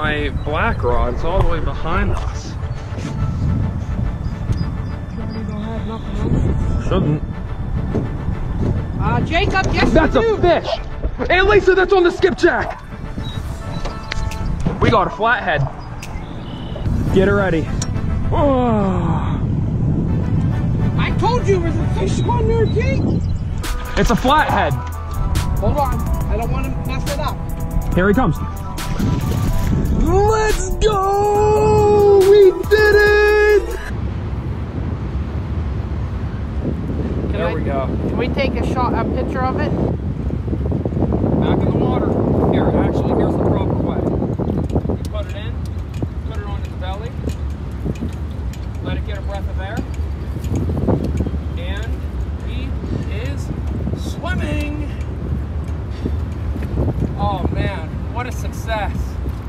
my black rod's all the way behind us. Shouldn't. Jacob, yes, that's a fish! Hey, Lisa, that's on the skipjack! We got a flathead. Get her ready. Oh. I told you there was a fish on there, Jake! It's a flathead. Hold on, I don't want to mess it up. Here he comes. Let's go! We did it! There we go. Can we take a shot, a picture of it?